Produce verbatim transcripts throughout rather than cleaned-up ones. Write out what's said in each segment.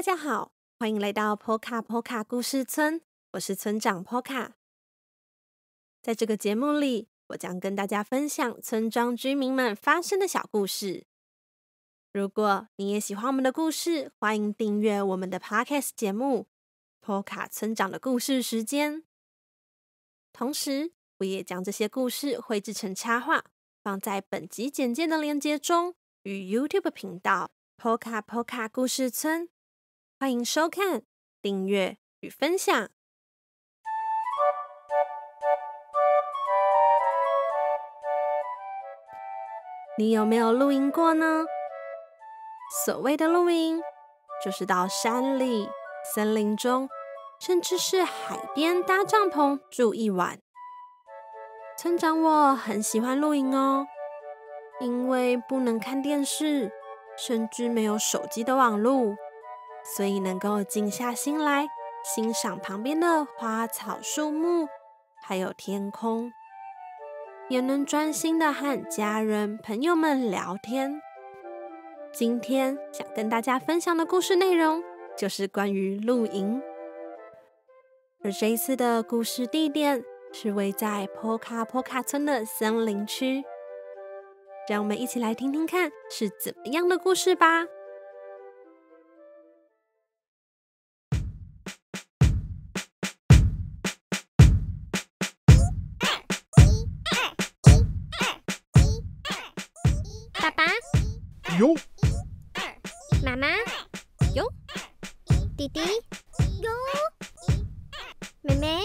大家好，欢迎来到 Poca Poca 故事村，我是村长 Poca。在这个节目里，我将跟大家分享村庄居民们发生的小故事。如果你也喜欢我们的故事，欢迎订阅我们的 Podcast 节目 Poca 村长的故事时间。同时，我也将这些故事绘制成插画，放在本集简介的链接中，与 YouTube 频道 Poca Poca 故事村。欢迎收看、订阅与分享。你有没有露营过呢？所谓的露营，就是到山里、森林中，甚至是海边搭帐篷住一晚。村长我很喜欢露营哦，因为不能看电视，甚至没有手机的网路，所以能够静下心来欣赏旁边的花草树木，还有天空，也能专心的和家人朋友们聊天。今天想跟大家分享的故事内容就是关于露营，而这一次的故事地点是位在Poca Poca村的森林区。让我们一起来听听看是怎么样的故事吧。哟，妈妈，哟，弟弟，哟，妹妹，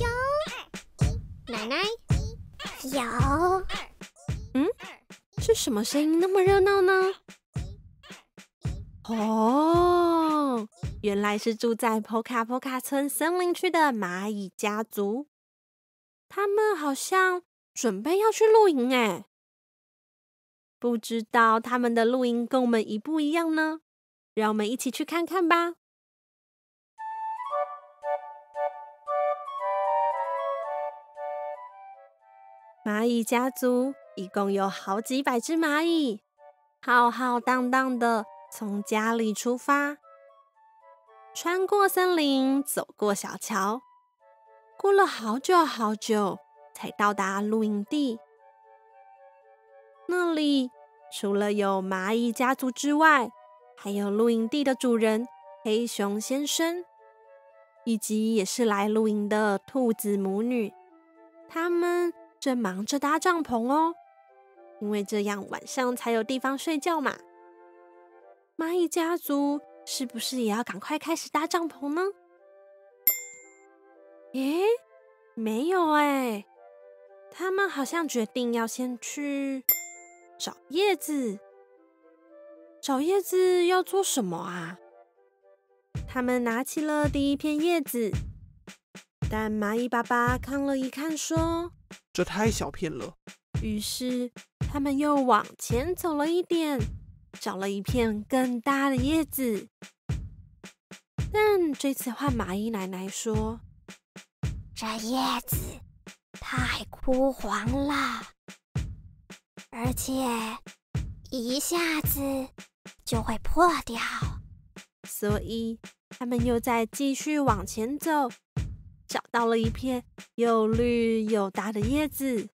哟，奶奶，哟。嗯，是什么声音那么热闹呢？哦，原来是住在Poca Poca村森林区的蚂蚁家族，他们好像准备要去露营哎。不知道他们的露营跟我们一不一样呢？让我们一起去看看吧。蚂蚁家族一共有好几百只蚂蚁，浩浩荡荡的从家里出发，穿过森林，走过小桥，过了好久好久才到达露营地。那里除了有蚂蚁家族之外，还有露营地的主人黑熊先生，以及也是来露营的兔子母女。他们正忙着搭帐篷哦，因为这样晚上才有地方睡觉嘛。蚂蚁家族是不是也要赶快开始搭帐篷呢？诶，没有诶，他们好像决定要先去找叶子。找叶子要做什么啊？他们拿起了第一片叶子，但蚂蚁爸爸看了一看说，这太小片了。于是他们又往前走了一点，找了一片更大的叶子。但这次换蚂蚁奶奶说，这叶子太枯黄了，而且一下子就会破掉。所以他们又再继续往前走，找到了一片又绿又大的叶子。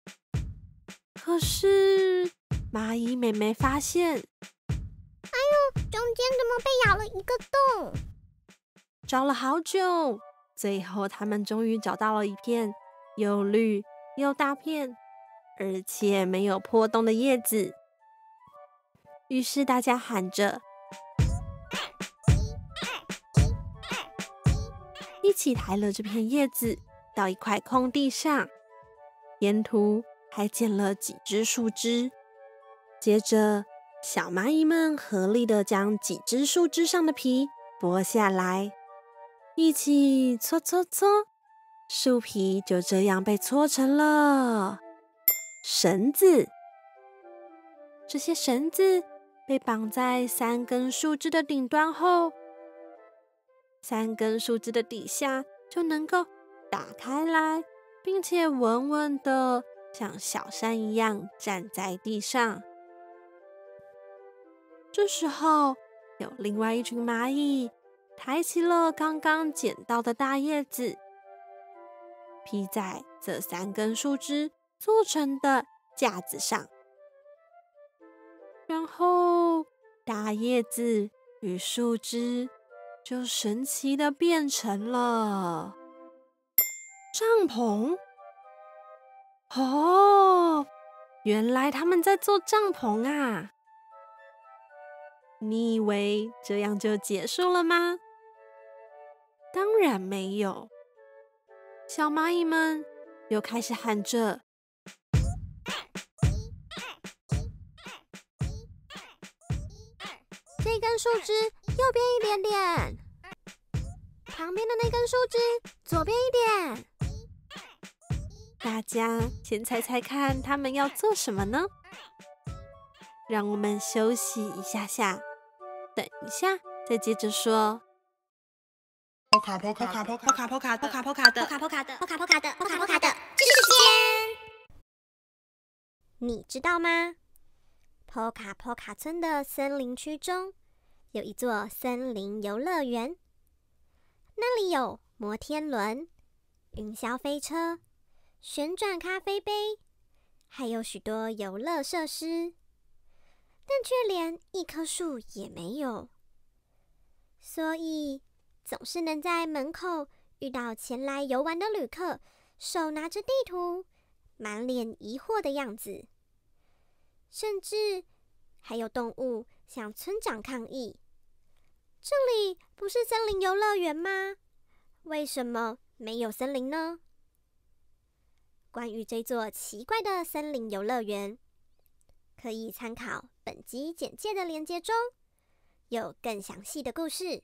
可是蚂蚁妹妹发现，哎呦，中间怎么被咬了一个洞？找了好久，最后他们终于找到了一片又绿又大片，而且没有破洞的叶子。于是大家喊着一起抬了这片叶子到一块空地上，沿途还捡了几只树枝。接着小蚂蚁们合力的将几只树枝上的皮剥下来，一起搓搓搓，树皮就这样被搓成了绳子。这些绳子被绑在三根树枝的顶端后，三根树枝的底下就能够打开来，并且稳稳的像小山一样站在地上。这时候有另外一群蚂蚁抬起了刚刚捡到的大叶子，披在这三根树枝做成的架子上。然后大叶子与树枝就神奇的变成了帐篷。哦，原来他们在做帐篷啊！你以为这样就结束了吗？当然没有，小蚂蚁们又开始喊着这根树枝右边一点点，旁边的那根树枝左边一点。大家先猜猜看他们要做什么呢？让我们休息一下下，等一下再接着说。Poca Poca Poca Poca Poca Poca Poca 的 Poca Poca 的 Poca Poca 的 Poca Poca 的时间，你知道吗？Poca Poca 村的森林区中有一座森林游乐园，那里有摩天轮、云霄飞车、旋转咖啡杯，还有许多游乐设施，但却连一棵树也没有，所以总是能在门口遇到前来游玩的旅客，手拿着地图，满脸疑惑的样子。甚至还有动物向村长抗议：“这里不是森林游乐园吗？为什么没有森林呢？”关于这座奇怪的森林游乐园，可以参考本集简介的连结中，有更详细的故事。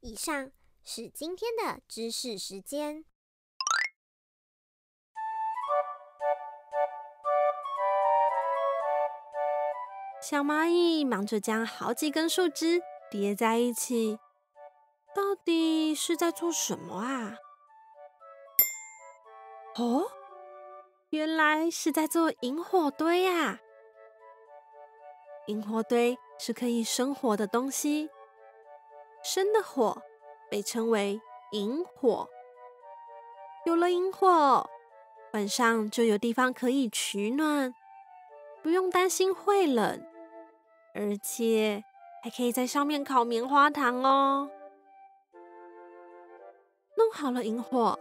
以上是今天的知识时间。小蚂蚁忙着将好几根树枝叠在一起，到底是在做什么啊？哦，原来是在做萤火堆啊！萤火堆是可以生火的东西，生的火被称为萤火。有了萤火，晚上就有地方可以取暖，不用担心会冷。而且还可以在上面烤棉花糖哦。弄好了萤火，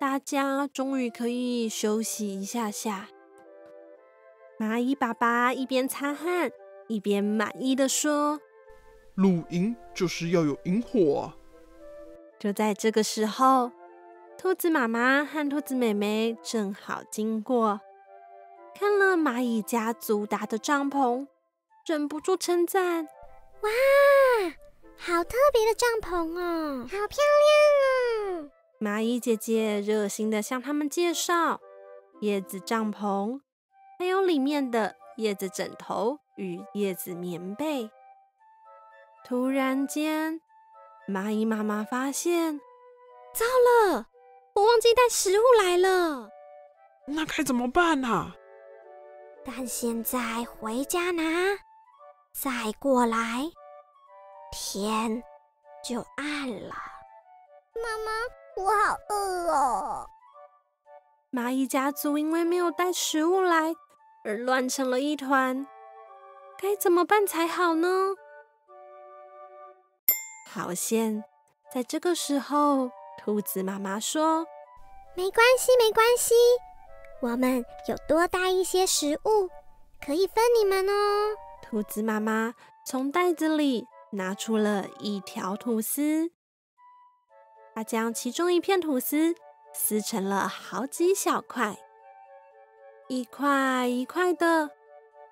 大家终于可以休息一下下。蚂蚁爸爸一边擦汗，一边满意的说：“露营就是要有萤火啊！”就在这个时候，兔子妈妈和兔子妹妹正好经过，看了蚂蚁家族搭的帐篷，忍不住称赞：“哇，好特别的帐篷哦，好漂亮哦！”蚂蚁姐姐热心地向他们介绍叶子帐篷，还有里面的叶子枕头与叶子棉被。突然间，蚂蚁妈妈发现，糟了，我忘记带食物来了。那该怎么办啊？但现在回家拿，再过来，天就暗了。妈妈，我好饿哦。蚂蚁家族因为没有带食物来，而乱成了一团，该怎么办才好呢？好险，在这个时候，兔子妈妈说：“没关系，没关系。我们有多带一些食物，可以分你们哦。”兔子妈妈从袋子里拿出了一条吐司，她将其中一片吐司撕成了好几小块，一块一块的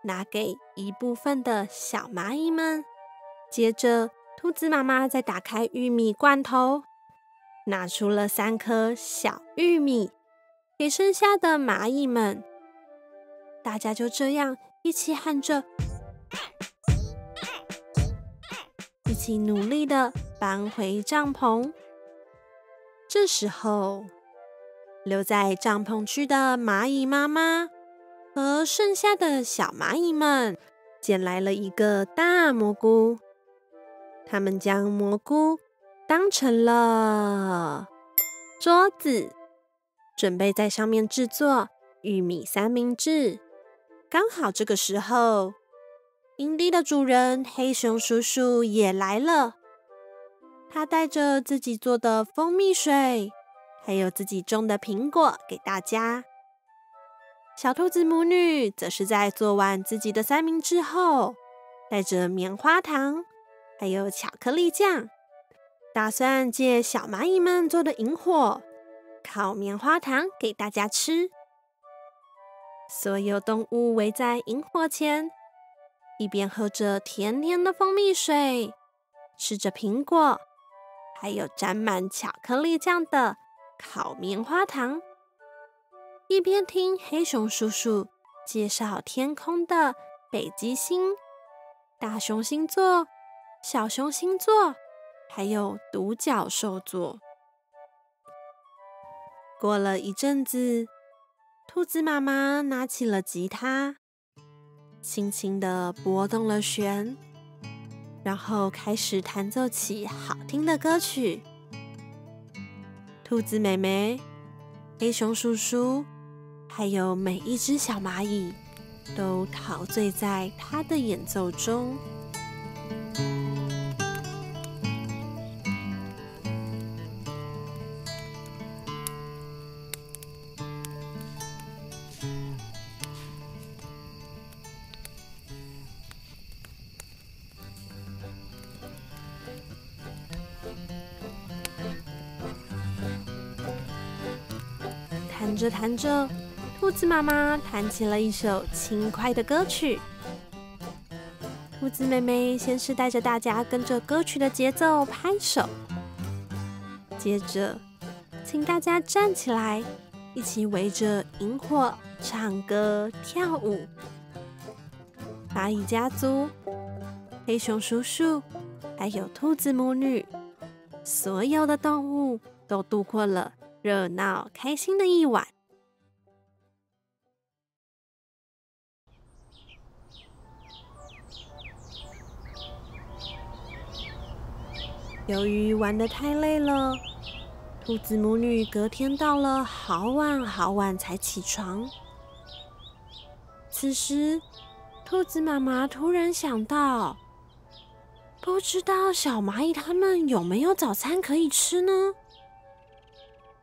拿给一部分的小蚂蚁们。接着，兔子妈妈再打开玉米罐头，拿出了三颗小玉米给剩下的蚂蚁们。大家就这样一起喊着，一起努力的搬回帐篷。这时候，留在帐篷区的蚂蚁妈妈和剩下的小蚂蚁们捡来了一个大蘑菇，他们将蘑菇当成了桌子，准备在上面制作玉米三明治。刚好这个时候，营地的主人黑熊叔叔也来了。他带着自己做的蜂蜜水，还有自己种的苹果给大家。小兔子母女则是在做完自己的三明治后，带着棉花糖，还有巧克力酱，打算借小蚂蚁们做的萤火，烤棉花糖给大家吃。所有动物围在萤火前，一边喝着甜甜的蜂蜜水，吃着苹果，还有沾满巧克力酱的烤棉花糖，一边听黑熊叔叔介绍天空的北极星、大熊星座、小熊星座，还有独角兽座。过了一阵子，兔子妈妈拿起了吉他，轻轻地拨动了弦，然后开始弹奏起好听的歌曲。兔子妹妹、黑熊叔叔，还有每一只小蚂蚁，都陶醉在她的演奏中。弹着弹着，兔子妈妈弹起了一首轻快的歌曲。兔子妹妹先是带着大家跟着歌曲的节奏拍手，接着请大家站起来，一起围着萤火唱歌跳舞。蚂蚁家族、黑熊叔叔，还有兔子母女，所有的动物都度过了热闹开心的一晚。由于玩得太累了，兔子母女隔天到了好晚好晚才起床。此时，兔子妈妈突然想到，不知道小蚂蚁它们有没有早餐可以吃呢？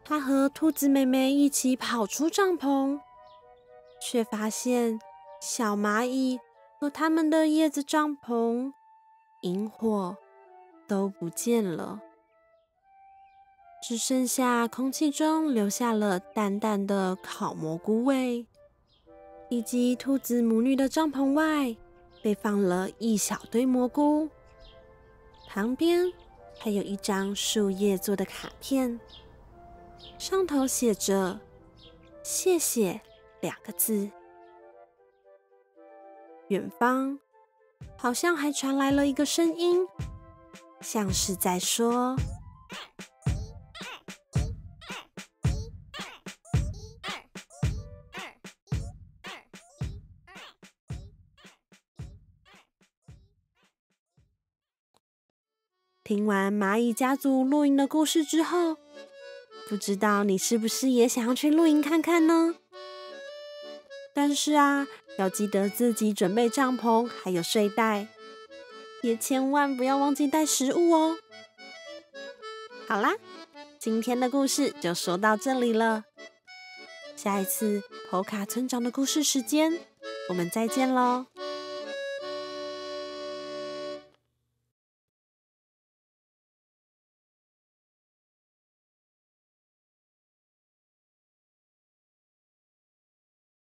他和兔子妹妹一起跑出帐篷，却发现小蚂蚁和他们的叶子帐篷、萤火都不见了，只剩下空气中留下了淡淡的烤蘑菇味，以及兔子母女的帐篷外被放了一小堆蘑菇，旁边还有一张树叶做的卡片。上头写着“谢谢”两个字。远方好像还传来了一个声音，像是在说：“听完蚂蚁家族露营的故事之后。”不知道你是不是也想要去露营看看呢？但是啊，要记得自己准备帐篷还有睡袋，也千万不要忘记带食物哦。好啦，今天的故事就说到这里了。下一次Poca村长的故事时间，我们再见咯。